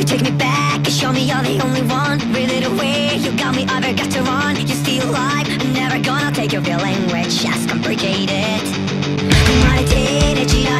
You take me back and show me you're the only one. Breathe it away, you got me, I've got to run. You're still alive, I'm never gonna take your real language, just complicate it.